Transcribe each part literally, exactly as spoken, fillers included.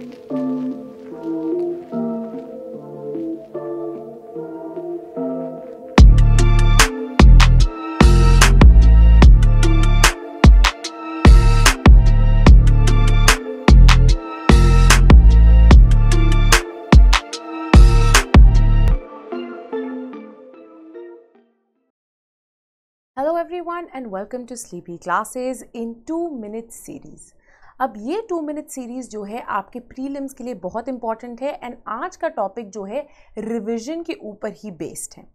Hello everyone and welcome to sleepy classes in two minute series. अब ये to minute series जो है आपके प्रीलिम्स के लिए बहुत इंपॉर्टेंट है एंड आज का टॉपिक जो है रिवीजन के ऊपर ही बेस्ड है,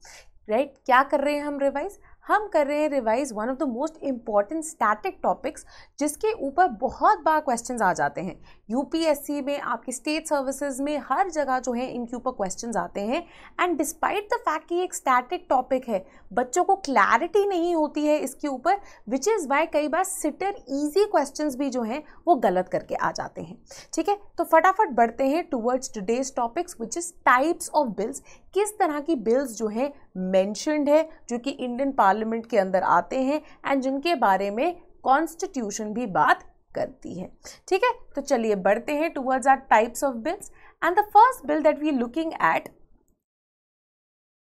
राइट right? क्या कर रहे हैं हम रिवाइज हम कर रहे हैं revise one of the most important static topics जिसके ऊपर बहुत बार क्वेश्चंस आ जाते हैं। यूपीएससी में, आपकी स्टेट सर्विसेज में, हर जगह जो है इनके ऊपर क्वेश्चंस आते हैं एंड डिस्पाइट द फैक्ट कि एक स्टैटिक टॉपिक है, बच्चों को क्लैरिटी नहीं होती है इसके ऊपर, विच इज़ वाई कई बार सिटर ईजी क्वेश्चंस भी जो हैं वो गलत करके आ जाते हैं। ठीक है, तो फटाफट बढ़ते हैं towards today's topics which is types of bills. किस तरह की बिल्स जो है मेंशन्ड है जो कि इंडियन पार्लियामेंट के अंदर आते हैं एंड जिनके बारे में कॉन्स्टिट्यूशन भी बात करती है। ठीक है, तो चलिए बढ़ते हैं towards our types of bills and the first bill that we looking at.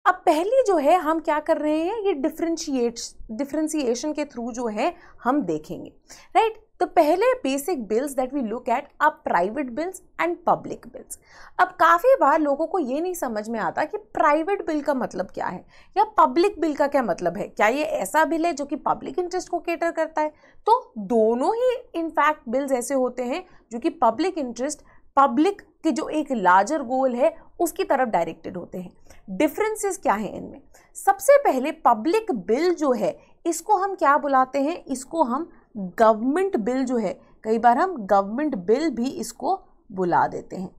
अब पहली जो है हम क्या कर रहे हैं, ये डिफरेंशिएट डिफरेंशिएशन के थ्रू जो है हम देखेंगे, राइट right? तो पहले basic bills that we look at are private bills and public bills. अब काफ़ी बार लोगों को ये नहीं समझ में आता कि प्राइवेट बिल का मतलब क्या है या पब्लिक बिल का क्या मतलब है। क्या ये ऐसा बिल है जो कि पब्लिक इंटरेस्ट को कैटर करता है? तो दोनों ही इनफैक्ट बिल्स ऐसे होते हैं जो कि पब्लिक इंटरेस्ट, पब्लिक के जो एक लार्जर गोल है उसकी तरफ डायरेक्टेड होते हैं। डिफरेंसेस क्या हैं इनमें? सबसे पहले पब्लिक बिल जो है इसको हम क्या बुलाते हैं, इसको हम गवर्नमेंट बिल जो है, कई बार हम गवर्नमेंट बिल भी इसको बुला देते हैं।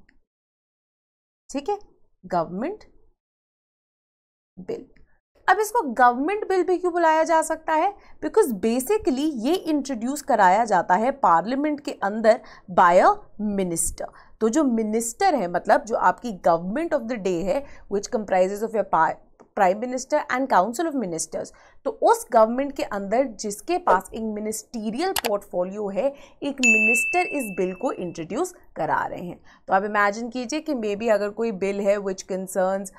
ठीक है, गवर्नमेंट बिल। अब इसको गवर्नमेंट बिल भी क्यों बुलाया जा सकता है? बिकॉज बेसिकली ये इंट्रोड्यूस कराया जाता है पार्लियामेंट के अंदर बाय अ मिनिस्टर। तो जो मिनिस्टर है, मतलब जो आपकी गवर्नमेंट ऑफ द डे है which comprises of your prime minister and council of ministers, तो उस गवर्नमेंट के अंदर जिसके पास एक मिनिस्टीरियल पोर्टफोलियो है, एक मिनिस्टर इस बिल को इंट्रोड्यूस करा रहे हैं। तो आप इमेजिन कीजिए कि मे बी अगर कोई बिल है which concerns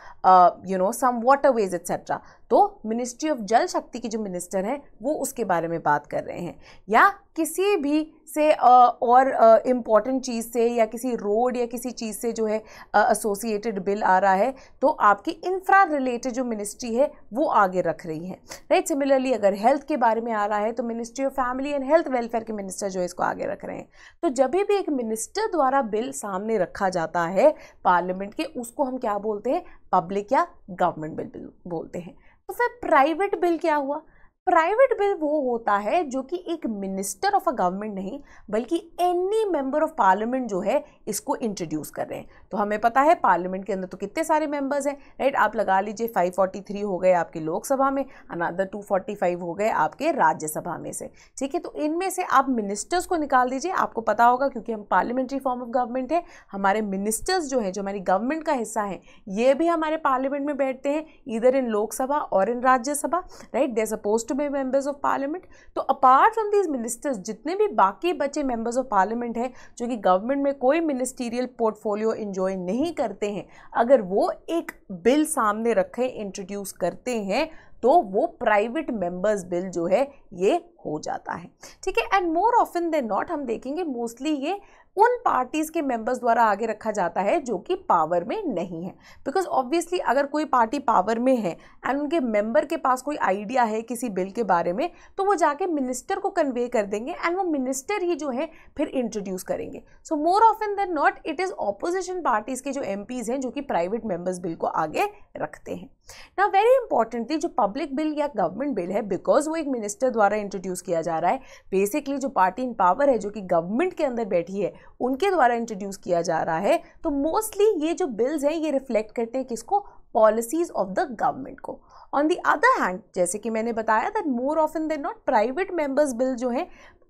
you know some waterways etcetera, तो मिनिस्ट्री ऑफ जल शक्ति की जो मिनिस्टर हैं वो उसके बारे में बात कर रहे हैं, या किसी भी से uh, और इम्पॉर्टेंट uh, चीज़ से, या किसी रोड या किसी चीज़ से जो है एसोसिएटेड uh, बिल आ रहा है तो आपकी इंफ्रा रिलेटेड जो मिनिस्ट्री है वो आगे रख रही है, राइट। सिमिलरली अगर हेल्थ के बारे में आ रहा है तो ministry of family and health welfare के मिनिस्टर जो है इसको आगे रख रहे हैं। तो जब भी एक मिनिस्टर द्वारा बिल सामने रखा जाता है पार्लियामेंट के, उसको हम क्या बोलते हैं, पब्लिक या गवर्नमेंट बिल बोलते हैं। तो फिर प्राइवेट बिल क्या हुआ? प्राइवेट बिल वो होता है जो कि एक मिनिस्टर ऑफ अ गवर्नमेंट नहीं बल्कि एनी मेंबर ऑफ पार्लियामेंट जो है इसको इंट्रोड्यूस कर रहे हैं। तो हमें पता है पार्लियामेंट के अंदर तो कितने सारे मेंबर्स हैं, राइट। आप लगा लीजिए पाँच सौ तैंतालीस हो गए आपके लोकसभा में, अनदर दो सौ पैंतालीस हो गए आपके राज्यसभा में से। ठीक है, तो इनमें से आप मिनिस्टर्स को निकाल दीजिए। आपको पता होगा क्योंकि हम पार्लियामेंट्री फॉर्म ऑफ गवर्नमेंट है, हमारे मिनिस्टर्स जो हैं, जो हमारी गवर्नमेंट का हिस्सा है, ये भी हमारे पार्लियामेंट में बैठते हैं, इधर इन लोकसभा और in Rajya Sabha, right. They are supposed to be members of parliament. तो अपार्ट फ्रॉम दीज मिनिस्टर्स, जितने भी बाकी बचे मेंबर्स ऑफ पार्लियामेंट हैं जो कि गवर्नमेंट में कोई मिनिस्टीरियल पोर्टफोलियो एंजॉय नहीं करते हैं, अगर वो एक बिल सामने रखें, इंट्रोड्यूस करते हैं, तो वो प्राइवेट मेंबर्स बिल जो है ये हो जाता है। ठीक है, and more often than not हम देखेंगे मोस्टली ये उन पार्टीज़ के मेंबर्स द्वारा आगे रखा जाता है जो कि पावर में नहीं है, बिकॉज ऑब्वियसली अगर कोई पार्टी पावर में है एंड उनके मेंबर के पास कोई आइडिया है किसी बिल के बारे में, तो वो जाके मिनिस्टर को कन्वे कर देंगे एंड वो मिनिस्टर ही जो है फिर इंट्रोड्यूस करेंगे। So more often than not it is opposition parties के जो एम पीज़ हैं जो कि प्राइवेट मेंबर्स बिल को आगे रखते हैं। ना वेरी इंपॉर्टेंटली जो पब्लिक बिल या गवर्नमेंट बिल है, बिकॉज वो एक मिनिस्टर द्वारा इंट्रोड्यूस किया जा रहा है, बेसिकली जो पार्टी इन पावर है जो कि गवर्नमेंट के अंदर बैठी है उनके द्वारा इंट्रोड्यूस किया जा रहा है, तो मोस्टली ये जो बिल्स हैं ये रिफ्लेक्ट करते हैं किसको, पॉलिसीज ऑफ द गवर्नमेंट को। ऑन द अदर हैंड, जैसे कि मैंने बताया that more often than not private members bill जो हैं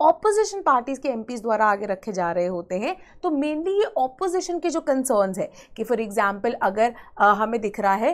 ऑपोजिशन पार्टीज़ के एमपीज़ द्वारा आगे रखे जा रहे होते हैं, तो मेनली ये ऑपोजिशन के जो कंसर्न्स है कि फॉर एग्जाम्पल अगर आ, हमें दिख रहा है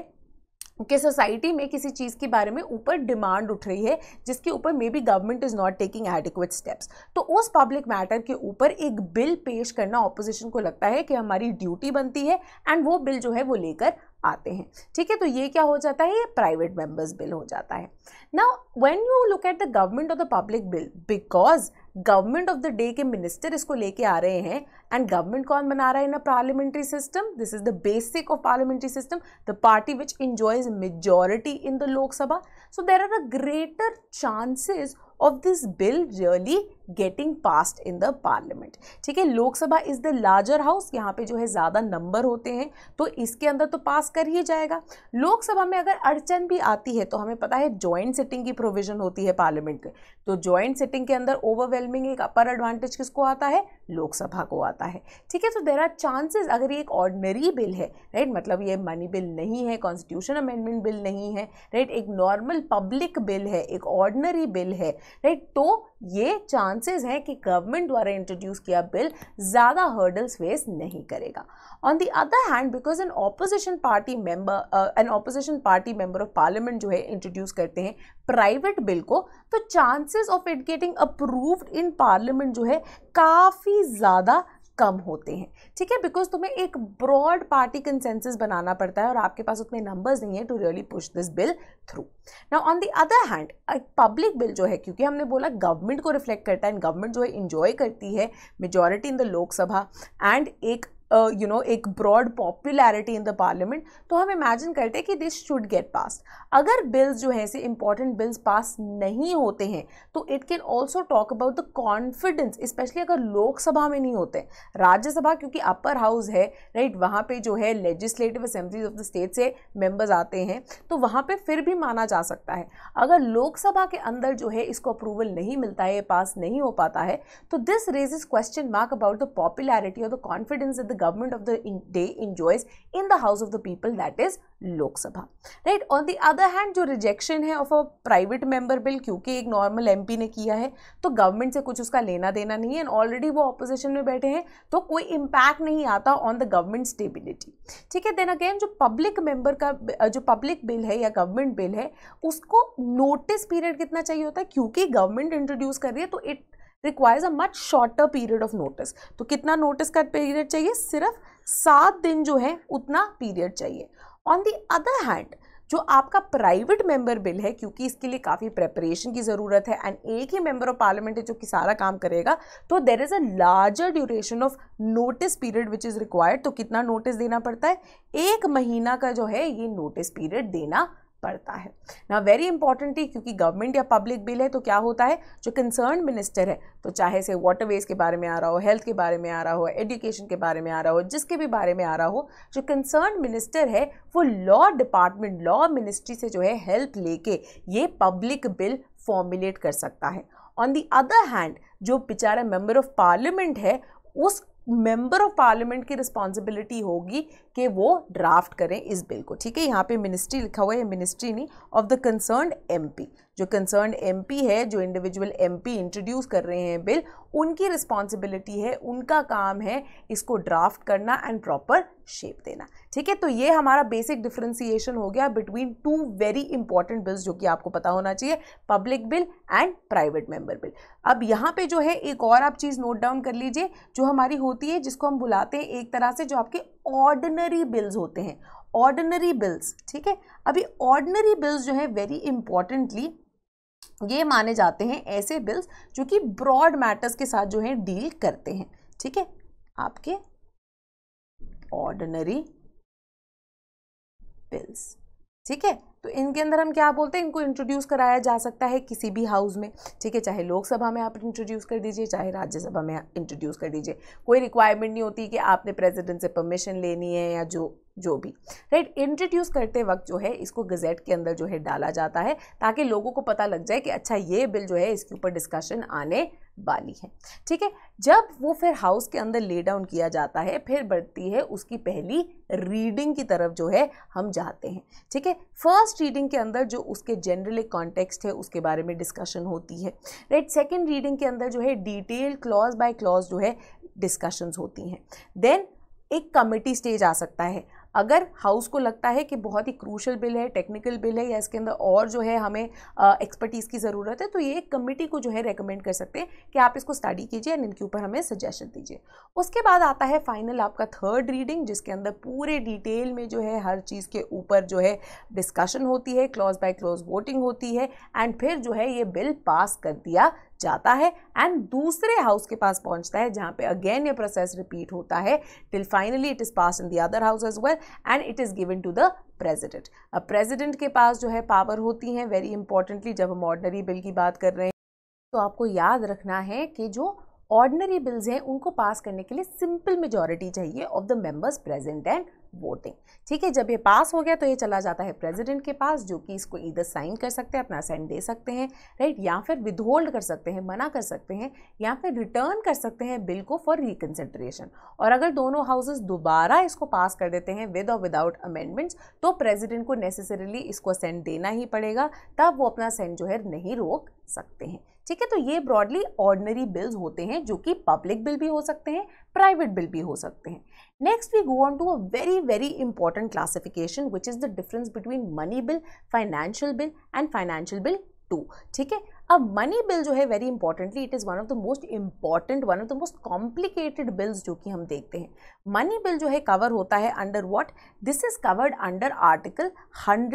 कि सोसाइटी में किसी चीज़ के बारे में ऊपर डिमांड उठ रही है जिसके ऊपर may be government is not taking adequate steps, तो उस पब्लिक मैटर के ऊपर एक बिल पेश करना ऑपोजिशन को लगता है कि हमारी ड्यूटी बनती है, एंड वो बिल जो है वो लेकर आते हैं. ठीक है, तो ये क्या हो जाता है, ये प्राइवेट मेंबर्स बिल हो जाता है. Now when you look at the government of the public bill, because government of the day के मिनिस्टर इसको लेके आ रहे हैं, एंड गवर्नमेंट कौन बना रहा है in a parliamentary system, this is the basic of parliamentary system, the party which enjoys majority in the Lok Sabha, so there are a greater chances of this bill really getting passed in the parliament. ठीक है, Lok Sabha is the larger house, यहाँ पे जो है ज़्यादा number होते हैं तो इसके अंदर तो पास कर ही जाएगा. लोकसभा में अगर अड़चन भी आती है तो हमें पता है joint sitting की provision होती है parliament में, तो joint sitting के अंदर overwhelming एक upper advantage किसको आता है, लोकसभा को आता है. ठीक है, तो there are chances, अगर ये एक ordinary bill है, राइट, मतलब ये money bill नहीं है, constitution amendment bill नहीं है, राइट, एक normal public bill है, एक ordinary bill है, राइट, right, तो ये चांसेस हैं कि गवर्नमेंट द्वारा इंट्रोड्यूस किया बिल ज़्यादा हर्डल्स फेस नहीं करेगा. On the other hand, because an opposition party member an opposition party member of parliament जो है इंट्रोड्यूस करते हैं प्राइवेट बिल को, तो chances of it getting approved in parliament जो है काफ़ी ज़्यादा कम होते हैं. ठीक है, बिकॉज तुम्हें एक ब्रॉड पार्टी कंसेंसस बनाना पड़ता है और आपके पास उतने नंबर्स नहीं है to really push this bill through. Now on the other hand, एक पब्लिक बिल जो है, क्योंकि हमने बोला गवर्नमेंट को रिफ्लेक्ट करता है एंड गवर्नमेंट जो है इंजॉय करती है majority in the Lok Sabha and एक यू नो एक broad popularity in the parliament, तो हम इमेजिन करते हैं कि दिस शुड गेट पास. अगर बिल्स जो है ऐसे इंपॉर्टेंट बिल्स पास नहीं होते हैं तो it can also talk about the confidence, especially अगर लोकसभा में नहीं होते. राज्यसभा क्योंकि अपर हाउस है, राइट, वहाँ पे जो है legislative assemblies of the state से मेंबर्स आते हैं, तो वहाँ पे फिर भी माना जा सकता है. अगर लोकसभा के अंदर जो है इसको अप्रूवल नहीं मिलता है, पास नहीं हो पाता है, तो this raises question mark about the popularity और the confidence that the government of the day enjoys in the house of the people, that is Lok Sabha, right. On the other hand, जो rejection है of a private member bill, क्योंकि एक normal M P ने किया है तो government से कुछ उसका लेना देना नहीं है, and already वो opposition में बैठे हैं, तो कोई impact नहीं आता on the government stability. ठीक है, then again जो public member का जो public bill है या government bill है, उसको notice period कितना चाहिए होता है, क्योंकि government introduce कर रही है तो it requires a much shorter period of notice. तो कितना नोटिस का पीरियड चाहिए, सिर्फ सात दिन जो है उतना पीरियड चाहिए. ऑन द अदर हैंड, जो आपका प्राइवेट मेंबर बिल है, क्योंकि इसके लिए काफ़ी प्रेपरेशन की ज़रूरत है एंड एक ही मेंबर ऑफ पार्लियामेंट है जो कि सारा काम करेगा, तो there is a larger duration of notice period which is required. तो कितना नोटिस देना पड़ता है, एक महीना का जो है ये नोटिस पीरियड देना पड़ता है ना. वेरी इंपॉर्टेंट है, क्योंकि गवर्नमेंट या पब्लिक बिल है तो क्या होता है, जो कंसर्न मिनिस्टर है, तो चाहे से वाटरवेज के बारे में आ रहा हो, हेल्थ के बारे में आ रहा हो, एजुकेशन के बारे में आ रहा हो, जिसके भी बारे में आ रहा हो, जो कंसर्न मिनिस्टर है वो लॉ डिपार्टमेंट, लॉ मिनिस्ट्री से जो है हेल्प लेके ये पब्लिक बिल फॉर्मुलेट कर सकता है. ऑन द अदर हैंड, जो बेचारा मेंबर ऑफ पार्लियामेंट है, उस मेंबर ऑफ पार्लियामेंट की रिस्पॉन्सिबिलिटी होगी कि वो ड्राफ्ट करें इस बिल को. ठीक है, यहाँ पे मिनिस्ट्री लिखा हुआ है, मिनिस्ट्री नहीं, ऑफ द कंसर्न्ड एमपी, जो कंसर्न्ड एमपी है, जो इंडिविजुअल एमपी इंट्रोड्यूस कर रहे हैं बिल, उनकी रिस्पॉन्सिबिलिटी है, उनका काम है इसको ड्राफ्ट करना एंड प्रॉपर शेप देना. ठीक है, तो ये हमारा बेसिक डिफ्रेंसिएशन हो गया between two very important bills जो कि आपको पता होना चाहिए, public bill and private member bill. अब यहाँ पे जो है एक और आप चीज़ नोट डाउन कर लीजिए जो हमारी होती है, जिसको हम बुलाते हैं एक तरह से, जो आपके ऑर्डिनरी बिल्स होते हैं, ऑर्डिनरी बिल्स. ठीक है, अभी ऑर्डिनरी बिल्स जो है वेरी इंपॉर्टेंटली ये माने जाते हैं ऐसे बिल्स जो कि ब्रॉड मैटर्स के साथ जो है डील करते हैं. ठीक है, आपके ऑर्डिनरी बिल्स. ठीक है, तो इनके अंदर हम क्या बोलते हैं, इनको इंट्रोड्यूस कराया जा सकता है किसी भी हाउस में. ठीक है, चाहे लोकसभा में आप इंट्रोड्यूस कर दीजिए, चाहे राज्यसभा में इंट्रोड्यूस कर दीजिए, कोई रिक्वायरमेंट नहीं होती कि आपने प्रेसिडेंट से परमिशन लेनी है या जो जो भी, राइट. इंट्रोड्यूस करते वक्त जो है इसको गजेट के अंदर जो है डाला जाता है ताकि लोगों को पता लग जाए कि अच्छा ये बिल जो है इसके ऊपर डिस्कशन आने वाली है. ठीक है, जब वो फिर हाउस के अंदर ले डाउन किया जाता है, फिर बढ़ती है उसकी पहली रीडिंग की तरफ जो है हम जाते हैं. ठीक है, फर्स्ट रीडिंग के अंदर जो उसके जनरल एक कॉन्टेक्स्ट है उसके बारे में डिस्कशन होती है, राइट. सेकेंड रीडिंग के अंदर जो है डिटेल क्लॉज बाय क्लॉज जो है डिस्कशंस होती हैं. देन एक कमेटी स्टेज आ सकता है. अगर हाउस को लगता है कि बहुत ही क्रूशल बिल है, टेक्निकल बिल है, या इसके अंदर और जो है हमें एक्सपर्टीज़ की ज़रूरत है, तो ये एक कमेटी को जो है रेकमेंड कर सकते हैं कि आप इसको स्टडी कीजिए एंड इनके ऊपर हमें सजेशन दीजिए। उसके बाद आता है फाइनल आपका थर्ड रीडिंग, जिसके अंदर पूरे डिटेल में जो है हर चीज़ के ऊपर जो है डिस्कशन होती है, क्लॉज बाय क्लॉज वोटिंग होती है, एंड फिर जो है ये बिल पास कर दिया जाता है एंड दूसरे हाउस के पास पहुंचता है, जहां पे अगेन ये प्रोसेस रिपीट होता है till finally it is pass in the other house as well and it is given to the president. अब प्रेसिडेंट के पास जो है पावर होती हैं, वेरी इंपॉर्टेंटली जब हम ऑर्डिनरी बिल की बात कर रहे हैं तो आपको याद रखना है कि जो ऑर्डिनरी बिल्स हैं उनको पास करने के लिए सिंपल मेजॉरिटी चाहिए of the members present and voting. ठीक है, जब ये पास हो गया तो ये चला जाता है प्रेसिडेंट के पास, जो कि इसको इधर साइन कर सकते हैं, अपना साइन दे सकते हैं, राइट, या फिर विदहोल्ड कर सकते हैं, मना कर सकते हैं, या फिर रिटर्न कर सकते हैं बिल को फॉर रिकन्सिडरेशन। और अगर दोनों हाउसेस दोबारा इसको पास कर देते हैं विद और विदाउट अमेंडमेंट्स, तो प्रेसिडेंट को नेसेसरीली इसको सेंड देना ही पड़ेगा, तब वो अपना सेंड जो है नहीं रोक सकते हैं। ठीक है, तो ये ब्रॉडली ऑर्डिनरी बिल्स होते हैं, जो कि पब्लिक बिल भी हो सकते हैं, प्राइवेट बिल भी हो सकते हैं। Next we go on to a very very important classification, which is the difference between money bill, financial bill and financial bill two. ठीक है, अब मनी बिल जो है very importantly it is one of the most important, one of the most complicated bills जो कि हम देखते हैं। मनी बिल जो है कवर होता है under what, this is covered under article one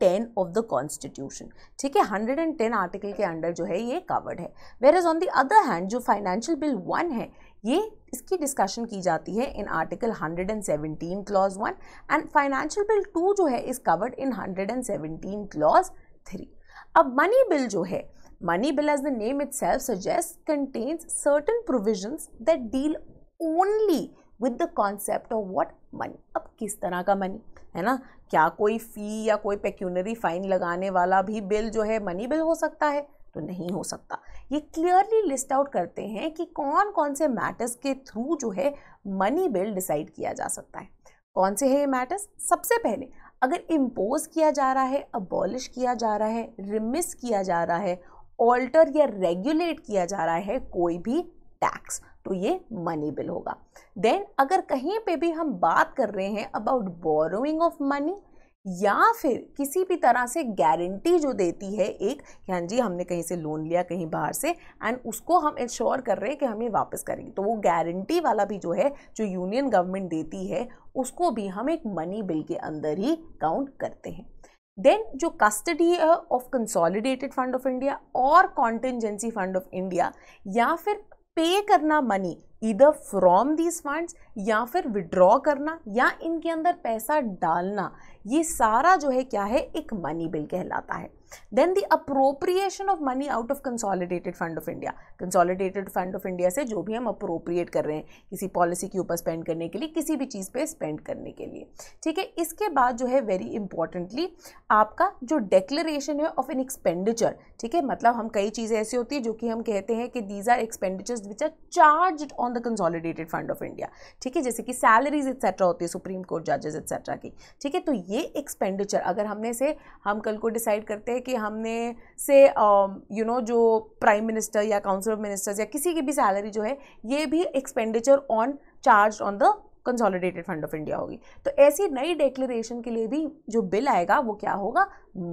ten of the constitution. ठीक है, वन टेन आर्टिकल के अंडर जो है ये कवर्ड है। Where is on the other hand जो फाइनेंशियल बिल वन है, ये इसकी डिस्कशन की जाती है in article one seventeen clause one, and financial bill two जो है is covered in one seventeen clause three. अब मनी बिल जो है, money bill as the name itself suggest contains certain provisions that deal only with the concept of what money. अब किस तरह का money है ना, क्या कोई फी या कोई पेक्यूनरी फाइन लगाने वाला भी बिल जो है मनी बिल हो सकता है? तो नहीं हो सकता। ये क्लियरली लिस्ट आउट करते हैं कि कौन कौन से मैटर्स के थ्रू जो है मनी बिल डिसाइड किया जा सकता है। कौन से है ये मैटर्स? सबसे पहले अगर इम्पोज किया जा रहा है, अबॉलिश किया जा रहा है, रिमिस किया जा रहा है, ऑल्टर या रेगुलेट किया जा रहा है कोई भी टैक्स, तो ये मनी बिल होगा। देन अगर कहीं पे भी हम बात कर रहे हैं अबाउट बोरोइंग ऑफ मनी, या फिर किसी भी तरह से गारंटी जो देती है एक, हाँ जी हमने कहीं से लोन लिया कहीं बाहर से एंड उसको हम इंश्योर कर रहे हैं कि हम ये वापस करेंगे, तो वो गारंटी वाला भी जो है जो यूनियन गवर्नमेंट देती है उसको भी हम एक मनी बिल के अंदर ही काउंट करते हैं। देन जो कस्टडी है of consolidated fund of India और कॉन्टिंजेंसी फंड ऑफ इंडिया, या फिर पे करना money either from these funds, या फिर विड्रॉ करना या इनके अंदर पैसा डालना, ये सारा जो है क्या है, एक मनी बिल कहलाता है। Then the appropriation of money out of consolidated fund of India, consolidated fund of India से जो भी हम अप्रोप्रिएट कर रहे हैं किसी पॉलिसी के ऊपर स्पेंड करने के लिए, किसी भी चीज़ पे स्पेंड करने के लिए। ठीक है, इसके बाद जो है वेरी इंपॉर्टेंटली आपका जो डिक्लेरेशन है ऑफ एन एक्सपेंडिचर। ठीक है, मतलब हम कई चीज़ें ऐसी होती है जो कि हम कहते हैं कि these are expenditures which are charge on the consolidated fund of India. ठीक है, जैसे कि सैलरीज एक्सेट्रा होती है सुप्रीम कोर्ट जजेस एक्सेट्रा की। ठीक है, तो ये एक्सपेंडिचर अगर हमने से हम कल को डिसाइड करते हैं कि हमने से यू नो जो प्राइम मिनिस्टर या काउंसिल ऑफ मिनिस्टर्स या किसी की भी सैलरी जो है ये भी expenditure on charge on the consolidated fund of India होगी, तो ऐसी नई डिक्लेरेशन के लिए भी जो बिल आएगा वो क्या होगा,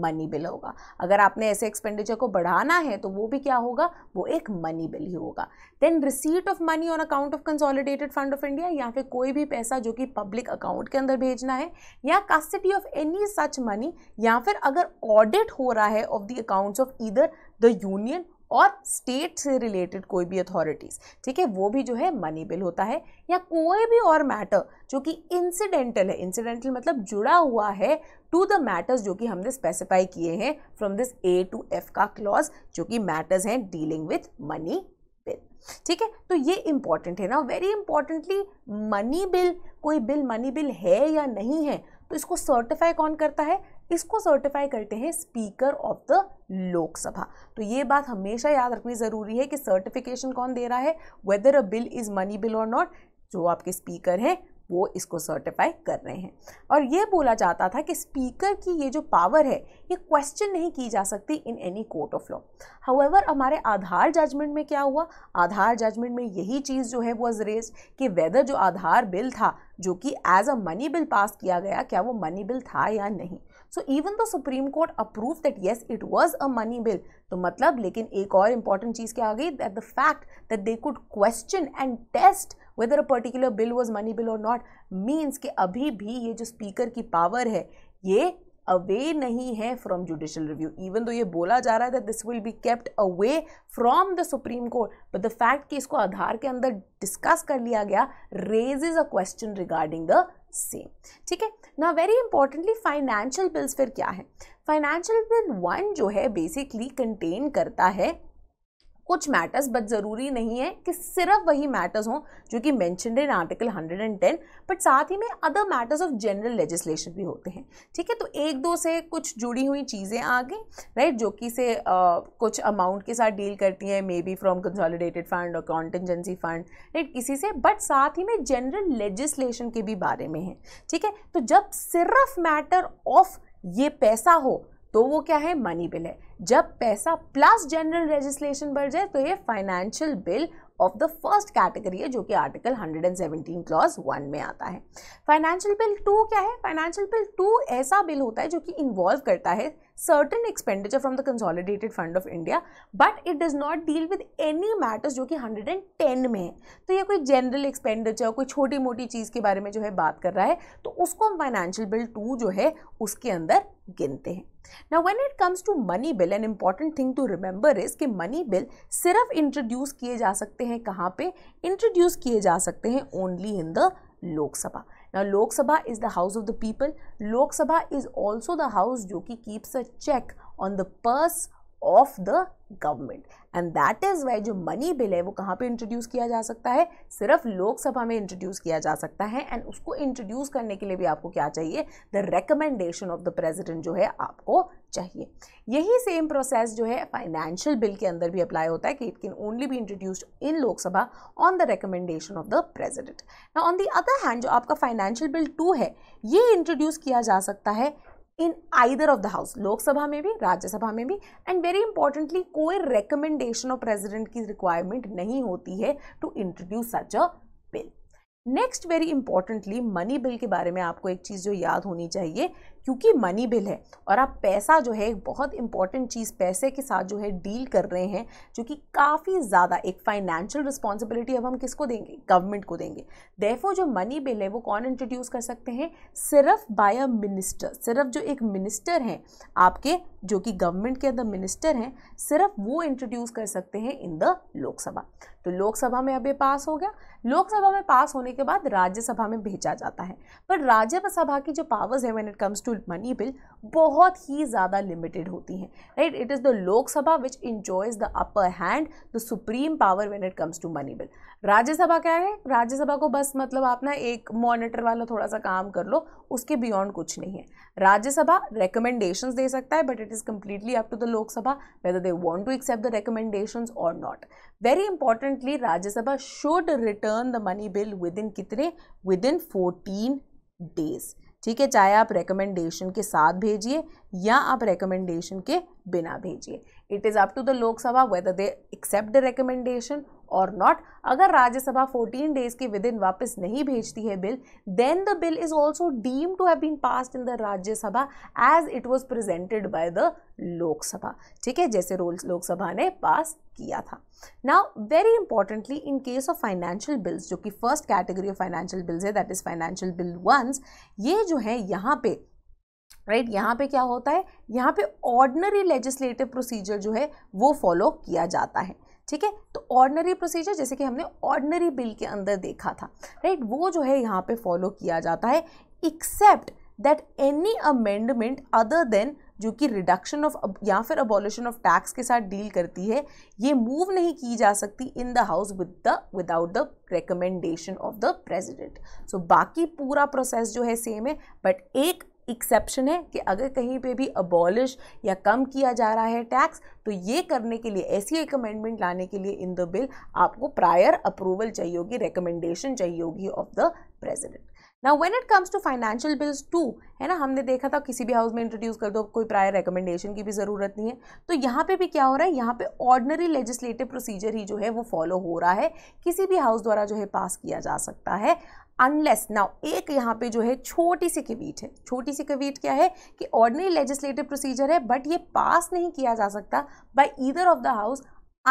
मनी बिल होगा। अगर आपने ऐसे एक्सपेंडिचर को बढ़ाना है तो वो भी क्या होगा, वो एक मनी बिल ही होगा। Then receipt of money on account of consolidated fund of India, या फिर कोई भी पैसा जो कि पब्लिक अकाउंट के अंदर भेजना है, या custody of any such money, या फिर अगर ऑडिट हो रहा है of the accounts of either the union और स्टेट से रिलेटेड कोई भी अथॉरिटीज़। ठीक है, वो भी जो है मनी बिल होता है। या कोई भी और मैटर जो कि इंसिडेंटल है, इंसिडेंटल मतलब जुड़ा हुआ है टू द मैटर्स जो कि हमने स्पेसिफाई किए हैं from this A to F का क्लॉज, जो कि मैटर्स हैं डीलिंग विथ मनी बिल। ठीक है, तो ये इंपॉर्टेंट है ना, वेरी इंपॉर्टेंटली मनी बिल, कोई बिल मनी बिल है या नहीं है तो इसको सर्टिफाई कौन करता है, इसको सर्टिफाई करते हैं स्पीकर ऑफ द लोकसभा। तो ये बात हमेशा याद रखनी ज़रूरी है कि सर्टिफिकेशन कौन दे रहा है, whether a bill is money bill और नॉट, जो आपके स्पीकर हैं वो इसको सर्टिफाई कर रहे हैं। और ये बोला जाता था कि स्पीकर की ये जो पावर है ये क्वेश्चन नहीं की जा सकती in any court of law. However हमारे आधार जजमेंट में क्या हुआ, आधार जजमेंट में यही चीज़ जो है वॉज रेज कि वेदर जो आधार बिल था जो कि as a money bill pass किया गया, क्या वो मनी बिल था या नहीं। So even the supreme court approve that yes it was a money bill, तो मतलब लेकिन एक और इम्पॉर्टेंट चीज़ क्या आ गई, that the fact that they could question and test whether a particular bill was money bill और नॉट मीन्स कि अभी भी ये जो स्पीकर की पावर है ये अवे नहीं है फ्रॉम जुडिशियल रिव्यू। इवन तो ये बोला जा रहा है that this will be kept away from the supreme court, but the fact कि इसको आधार के अंदर डिस्कस कर लिया गया raises a question regarding the same. ठीक है ना। वेरी इंपॉर्टेंटली फाइनेंशियल बिल्स फिर क्या है, फाइनेंशियल बिल वन जो है बेसिकली कंटेन करता है कुछ मैटर्स, बट ज़रूरी नहीं है कि सिर्फ वही मैटर्स हों जो कि mentioned in article one hundred ten, but साथ ही में other matters of general legislation भी होते हैं। ठीक है, तो एक दो से कुछ जुड़ी हुई चीज़ें आ गई राइट, जो कि से आ, कुछ अमाउंट के साथ डील करती हैं, may be from consolidated fund और कॉन्टिजेंसी फंड राइट किसी से, बट साथ ही में जनरल लेजिस्लेशन के भी बारे में है। ठीक है, तो जब सिर्फ मैटर ऑफ ये पैसा हो तो वो क्या है, मनी बिल है। जब पैसा प्लस जनरल लेजिस्लेशन बढ़ जाए तो ये financial bill of the first category है जो कि article one seventeen clause one में आता है। फाइनेंशियल बिल टू क्या है, फाइनेंशियल बिल टू ऐसा बिल होता है जो कि इन्वॉल्व करता है certain expenditure from the consolidated fund of India, but it does not deal with any matters जो कि वन हंड्रेड टेन में है। तो ये कोई जनरल एक्सपेंडिचर कोई छोटी मोटी चीज़ के बारे में जो है बात कर रहा है, तो उसको हम फाइनेंशियल बिल टू जो है उसके अंदर गिनते हैं। Now when it comes to money bill an important thing to remember is कि मनी बिल सिर्फ इंट्रोड्यूस किए जा सकते हैं कहाँ पे, इंट्रोड्यूस किए जा सकते हैं only in the Lok Sabha. Now, Lok Sabha is the house of the people. Lok Sabha is also the house जो कि keeps a check on the purse of the government. And that is why जो money bill है वो कहाँ पर introduce किया जा सकता है, सिर्फ Lok Sabha में introduce किया जा सकता है। And उसको introduce करने के लिए भी आपको क्या चाहिए, the recommendation of the president जो है आपको चाहिए। यही same process जो है financial bill के अंदर भी apply होता है कि it can only be introduced in Lok Sabha on the recommendation of the president. Now on the other hand जो आपका financial bill टू है ये introduce किया जा सकता है in either of the house, Lok Sabha में भी राज्यसभा में भी। एंड वेरी इंपॉर्टेंटली कोई रिकमेंडेशन ऑफ प्रेसिडेंट की रिक्वायरमेंट नहीं होती है to introduce such a bill. Next very importantly money bill के बारे में आपको एक चीज़ जो याद होनी चाहिए, क्योंकि मनी बिल है और आप पैसा जो है एक बहुत इंपॉर्टेंट चीज़ पैसे के साथ जो है डील कर रहे हैं, जो कि काफ़ी ज़्यादा एक फाइनेंशियल रिस्पॉन्सिबिलिटी अब हम किसको देंगे, गवर्नमेंट को देंगे। देयरफॉर जो मनी बिल है वो कौन इंट्रोड्यूस कर सकते हैं, सिर्फ बाय अ मिनिस्टर, सिर्फ जो एक मिनिस्टर हैं आपके जो कि गवर्नमेंट के अंदर मिनिस्टर हैं, सिर्फ वो इंट्रोड्यूस कर सकते हैं इन द लोकसभा। तो लोकसभा में अब ये पास हो गया, लोकसभा में पास होने के बाद राज्यसभा में भेजा जाता है। पर राज्यसभा की जो पावर्स है when it comes to money bill बहुत ही ज़्यादा लिमिटेड होती हैं right. It is the Lok Sabha which enjoys the upper hand, the supreme power when it comes to money bill. Rajya Sabha क्या है, राज्यसभा को बस मतलब आप ना एक मॉनिटर वाला थोड़ा सा काम कर लो, उसके बियॉन्ड कुछ नहीं है। राज्यसभा रिकमेंडेशंस दे सकता है, but it is completely up to the Lok Sabha whether they want to accept the recommendations और not. Very importantly Rajya Sabha should return the money bill within कितने, विद इन फोर्टीन डेज। ठीक है, चाहे आप रिकमेंडेशन के साथ भेजिए या आप रिकमेंडेशन के बिना भेजिए, it is up to the Lok Sabha whether they accept the recommendation और नॉट। अगर राज्यसभा फोर्टीन डेज के विद इन वापस नहीं भेजती है bill, then the bill is also deem to have been passed in the Rajya Sabha as it was presented by the Lok Sabha. ठीक है, जैसे रोल लोकसभा ने पास किया था। Now very importantly in case of financial bills जो कि first category of financial bills है, that is financial bill once, ये जो है यहाँ पे राइट right, यहाँ पे क्या होता है, यहाँ पे ऑर्डिनरी लेजिस्लेटिव प्रोसीजर जो है वो फॉलो किया जाता है। ठीक है, तो ऑर्डिनरी प्रोसीजर जैसे कि हमने ऑर्डिनरी बिल के अंदर देखा था राइट right, वो जो है यहाँ पे फॉलो किया जाता है, except that any amendment other than जो कि रिडक्शन ऑफ या फिर अबॉलिशन ऑफ टैक्स के साथ डील करती है, ये मूव नहीं की जा सकती in the house with the without the recommendation of the president. So बाकी पूरा प्रोसेस जो है सेम है, बट एक एक्सेप्शन है कि अगर कहीं पे भी अबॉलिश या कम किया जा रहा है टैक्स, तो ये करने के लिए ऐसी एक अमेंडमेंट लाने के लिए इन द बिल आपको प्रायर अप्रूवल चाहिए होगी, रिकमेंडेशन चाहिए होगी ऑफ द प्रेसिडेंट। ना when it comes to financial bills two, है ना, हमने देखा था किसी भी हाउस में इंट्रोड्यूस कर दो, कोई प्रायर रिकमेंडेशन की भी ज़रूरत नहीं है। तो यहाँ पे भी क्या हो रहा है, यहाँ पे ऑर्डिनरी लेजिस्लेटिव प्रोसीजर ही जो है वो फॉलो हो रहा है, किसी भी हाउस द्वारा जो है पास किया जा सकता है अनलेस नाउ एक यहाँ पे जो है छोटी सी कवीट है। छोटी सी कवीट क्या है कि ऑर्डिनरी लेजिस्लेटिव प्रोसीजर है बट ये पास नहीं किया जा सकता by either of the house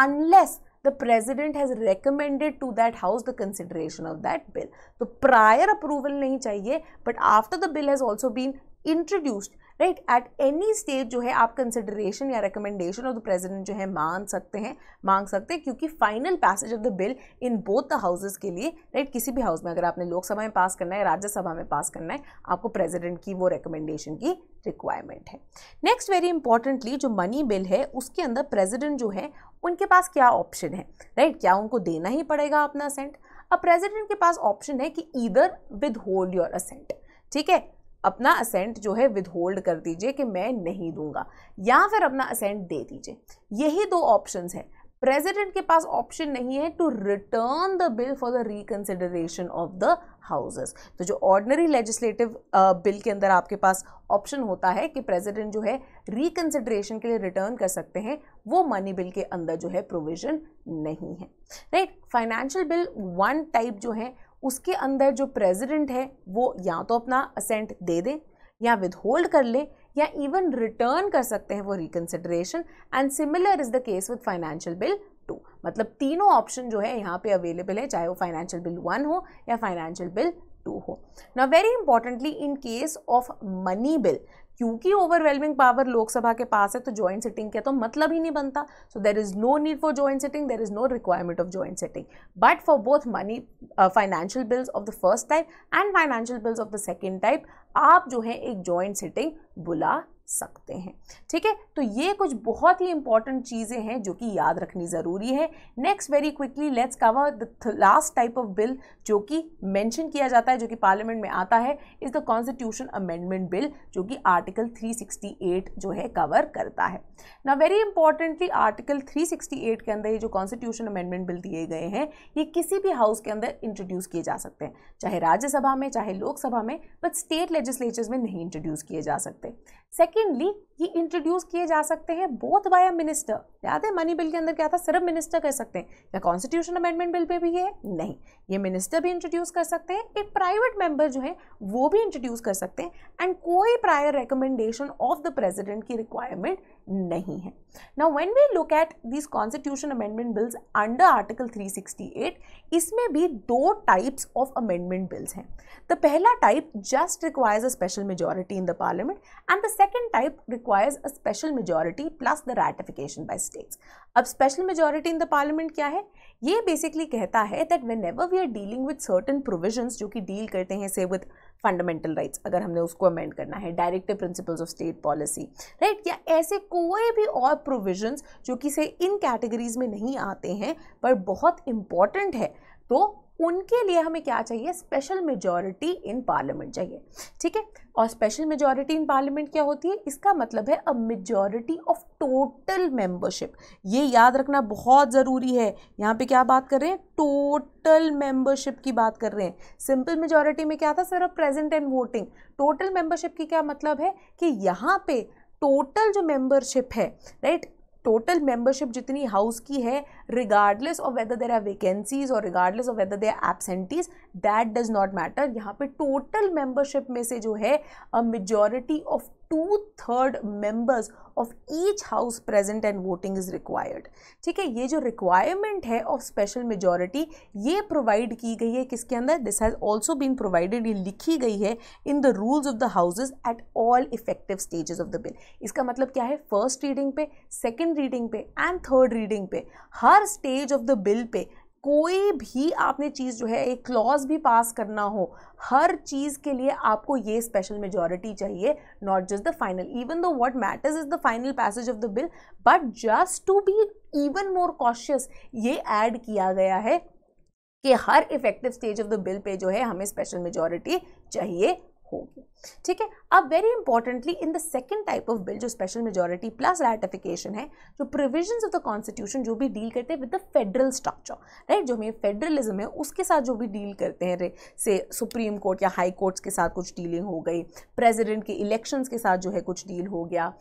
unless the president has recommended to that house the consideration of that bill. तो prior approval नहीं चाहिए but after the bill has also been introduced, right? At any stage जो है आप consideration या recommendation of the president जो है मान सकते हैं मांग सकते हैं क्योंकि final passage of the bill in both the houses के लिए, right? किसी भी house में अगर आपने लोकसभा में पास करना है, राज्यसभा में पास करना है, आपको president की वो recommendation की रिक्वायरमेंट है। नेक्स्ट वेरी इंपॉर्टेंटली जो मनी बिल है उसके अंदर प्रेसिडेंट जो है उनके पास क्या ऑप्शन है, राइट right? क्या उनको देना ही पड़ेगा अपना असेंट? अब प्रेसिडेंट के पास ऑप्शन है कि either withhold your assent, ठीक है, अपना असेंट जो है विद होल्ड कर दीजिए कि मैं नहीं दूंगा, या फिर अपना असेंट दे दीजिए। यही दो ऑप्शंस हैं। प्रेसिडेंट के पास ऑप्शन नहीं है to return the bill for the reconsideration of the houses. तो जो ऑर्डिनरी लेजिस्लेटिव बिल के अंदर आपके पास ऑप्शन होता है कि प्रेसिडेंट जो है रिकंसिडरेशन के लिए रिटर्न कर सकते हैं, वो मनी बिल के अंदर जो है प्रोविजन नहीं है, right. Financial bill one type जो है उसके अंदर जो प्रेसिडेंट है वो या तो अपना असेंट दे दें या विदहोल्ड कर लें या इवन रिटर्न कर सकते हैं वो reconsideration, and similar is the case with financial bill two. मतलब तीनों ऑप्शन जो है यहाँ पे अवेलेबल है, चाहे वो फाइनेंशियल बिल वन हो या फाइनेंशियल बिल टू हो। Now very importantly in case of money bill, क्योंकि ओवरवेलमिंग पावर लोकसभा के पास है तो जॉइंट सिटिंग का तो मतलब ही नहीं बनता, so there is no need for joint sitting, there is no requirement of joint sitting. But for both money financial bills of the first type and financial bills of the second type आप जो है एक joint sitting बुला सकते हैं, ठीक है। तो ये कुछ बहुत ही इंपॉर्टेंट चीज़ें हैं जो कि याद रखनी ज़रूरी है। Next very quickly let's cover the last type of bill जो कि मेंशन किया जाता है, जो कि पार्लियामेंट में आता है, is the constitution amendment bill, जो कि आर्टिकल थ्री सिक्सटी एट जो है कवर करता है। ना very importantly article three sixty eight के अंदर ये जो कॉन्स्टिट्यूशन अमेंडमेंट बिल दिए गए हैं ये किसी भी हाउस के अंदर इंट्रोड्यूस किए जा सकते हैं, चाहे राज्यसभा में चाहे लोकसभा में, बट स्टेट लेजिस्लेचर्स में नहीं इंट्रोड्यूस किए जा सकते। सेकेंडली ये इंट्रोड्यूस किए जा सकते हैं बोथ बाय अ मिनिस्टर। याद है मनी बिल के अंदर क्या था, सिर्फ मिनिस्टर कर सकते हैं, या कॉन्स्टिट्यूशन अमेंडमेंट बिल पे भी है नहीं, ये मिनिस्टर भी इंट्रोड्यूस कर सकते हैं, एक प्राइवेट मेंबर जो है वो भी इंट्रोड्यूस कर सकते हैं, एंड कोई prior recommendation of the president की रिक्वायरमेंट नहीं है। Now when we look at this constitution amendment bills under article three sixty eight, इसमें भी दो टाइप्स ऑफ अमेंडमेंट बिल्स हैं। द पहला type just requires a special majority in the parliament and the second type requires a special majority plus the ratification by states. अब special majority in the parliament क्या है? ये basically कहता है that whenever we are dealing with certain provisions जो कि deal करते हैं say with fundamental rights, अगर हमने उसको amend करना है, directive principles of state policy, right? या ऐसे कोई भी और provisions जो कि say इन categories में नहीं आते हैं पर बहुत important है, तो उनके लिए हमें क्या चाहिए, स्पेशल मेजॉरिटी इन पार्लियामेंट चाहिए, ठीक है। और स्पेशल मेजॉरिटी इन पार्लियामेंट क्या होती है, इसका मतलब है a majority of total membership. ये याद रखना बहुत ज़रूरी है। यहाँ पे क्या बात कर रहे हैं, टोटल मेंबरशिप की बात कर रहे हैं। सिंपल मेजॉरिटी में क्या था, सिर्फ present and voting. Total membership की क्या मतलब है कि यहाँ पे टोटल जो मेंबरशिप है, राइट, टोटल मेंबरशिप जितनी हाउस की है, regardless of whether there are vacancies और regardless of whether there are absentees, that does not matter. यहाँ पे टोटल मेंबरशिप में से जो है a majority of two third members of each house present and voting is required, ठीक है। ये जो रिक्वायरमेंट है ऑफ स्पेशल मेजॉरिटी ये प्रोवाइड की गई है किसके अंदर, this has also been provided, ये लिखी गई है in the rules of the houses at all effective stages of the bill. इसका मतलब क्या है, फर्स्ट रीडिंग पे, सेकेंड रीडिंग पे एंड थर्ड रीडिंग पे, हर स्टेज ऑफ द बिल पे कोई भी आपने चीज़ जो है, एक क्लॉज भी पास करना हो, हर चीज़ के लिए आपको ये स्पेशल मेजॉरिटी चाहिए, not just the final. Even though what matters is the final passage of the bill, but just to be even more cautious ये ऐड किया गया है कि हर effective stage of the bill पे जो है हमें स्पेशल मेजॉरिटी चाहिए होगी। ठीक है, अब very importantly in the second type of bill जो स्पेशल मेजॉरिटी प्लस रैटिफिकेशन है, जो प्रोविजंस ऑफ द कॉन्स्टिट्यूशन जो भी डील करते हैं with the federal structure, right, जो हमें फेडरलिज्म है उसके साथ जो भी डील करते हैं, से सुप्रीम कोर्ट या हाई कोर्ट्स के साथ कुछ डीलिंग हो गई, प्रेजिडेंट के इलेक्शंस के साथ जो है कुछ डील हो गया,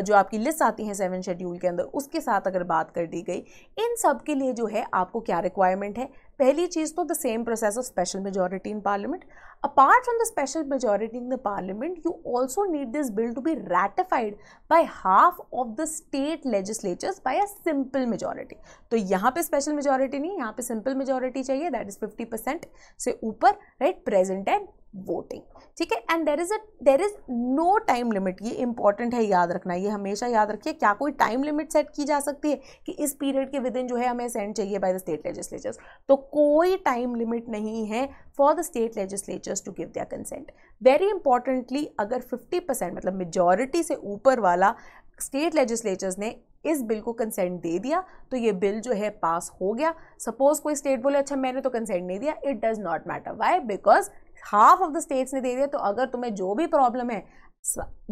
जो आपकी लिस्ट आती है सेवन शेड्यूल के अंदर उसके साथ अगर बात कर दी गई, इन सब के लिए जो है आपको क्या रिक्वायरमेंट है? पहली चीज़ तो the same process of special majority in parliament. Apart from the special majority in the parliament, you also need this bill to be ratified by half of the state legislatures by a simple majority. तो यहाँ पे special majority नहीं, यहाँ पे simple majority चाहिए, that is fifty percent से ऊपर, right, present and voting. ठीक है, and there is a there is no time limit. ये इंपॉर्टेंट है याद रखना, ये हमेशा याद रखिए। क्या कोई टाइम लिमिट सेट की जा सकती है कि इस पीरियड के विद इन जो है हमें सेंड चाहिए बाय द स्टेट लेजिस्लेचर्स? तो कोई टाइम लिमिट नहीं है for the state legislatures to give their consent. Very importantly, अगर फिफ्टी परसेंट मतलब मेजॉरिटी से ऊपर वाला स्टेट लेजिस्लेचर्स ने इस बिल को कंसेंट दे दिया तो ये बिल जो है पास हो गया। सपोज कोई स्टेट बोले अच्छा मैंने तो कंसेंट नहीं दिया, it does not matter. Why? Because half of the states ने दे दिया। तो अगर तुम्हें जो भी प्रॉब्लम है,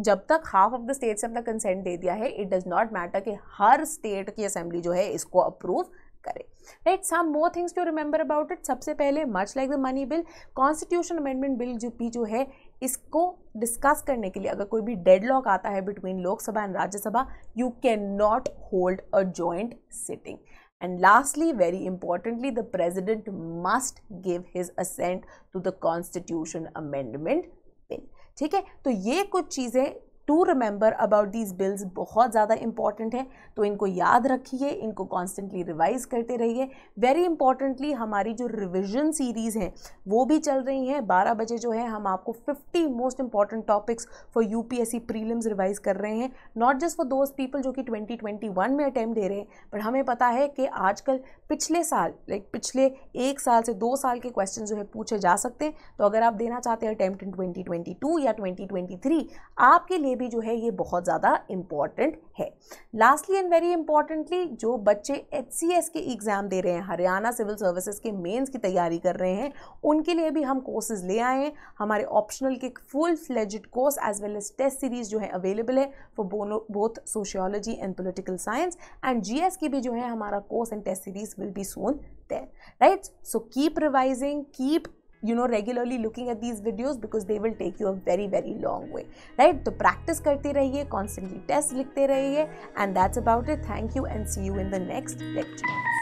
जब तक हाफ ऑफ द स्टेट्स ने अपना कंसेंट दे दिया है, इट डज नॉट मैटर कि हर स्टेट की असेंबली जो है इसको अप्रूव करे। Right, some more things to remember about it. सबसे पहले, much like the money bill, constitution amendment bill जो भी जो है इसको डिस्कस करने के लिए अगर कोई भी डेडलॉक आता है between Lok Sabha and Rajya Sabha, you can not hold a joint sitting. And lastly, very importantly, the president must give his assent to the Constitution Amendment Bill. ठीक है, तो ये कुछ चीज़ें to remember about these bills बहुत ज़्यादा इंपॉर्टेंट है, तो इनको याद रखिए, इनको कॉन्स्टेंटली रिवाइज करते रहिए। वेरी इंपॉर्टेंटली, हमारी जो रिविजन सीरीज़ हैं वो भी चल रही हैं। बारह बजे जो है हम आपको fifty most important topics for UPSC prelims revise कर रहे हैं, not just for those people जो कि ट्वेंटी ट्वेंटी वन में अटैम्प्ट दे रहे हैं, बट हमें पता है कि आजकल पिछले साल लाइक पिछले एक साल से दो साल के क्वेश्चन जो है पूछे जा सकते हैं। तो अगर आप देना चाहते हैं attempt in twenty twenty two या ट्वेंटी ट्वेंटी थ्री, आपके लिए भी जो है ये बहुत ज़्यादा इम्पॉर्टेंट है। लास्टली एंड वेरी इंपॉर्टेंटली, जो बच्चे एचसीएस के एग्ज़ाम दे रहे हैं, हरियाणा सिविल सर्विसेज के मेंस की तैयारी कर रहे हैं, उनके लिए भी हम कोर्सेज ले आए हैं। हमारे ऑप्शनल के full fledged course as well as test series जो है अवेलेबल है for both sociology and political science, and GS की भी जो है हमारा course and test series will be soon there. Right, so keep revising, keep you know regularly looking at these videos because they will take you a very very long way, right? तो practice करते रहिए, constantly test लिखते रहिए, and that's about it. Thank you and see you in the next lecture.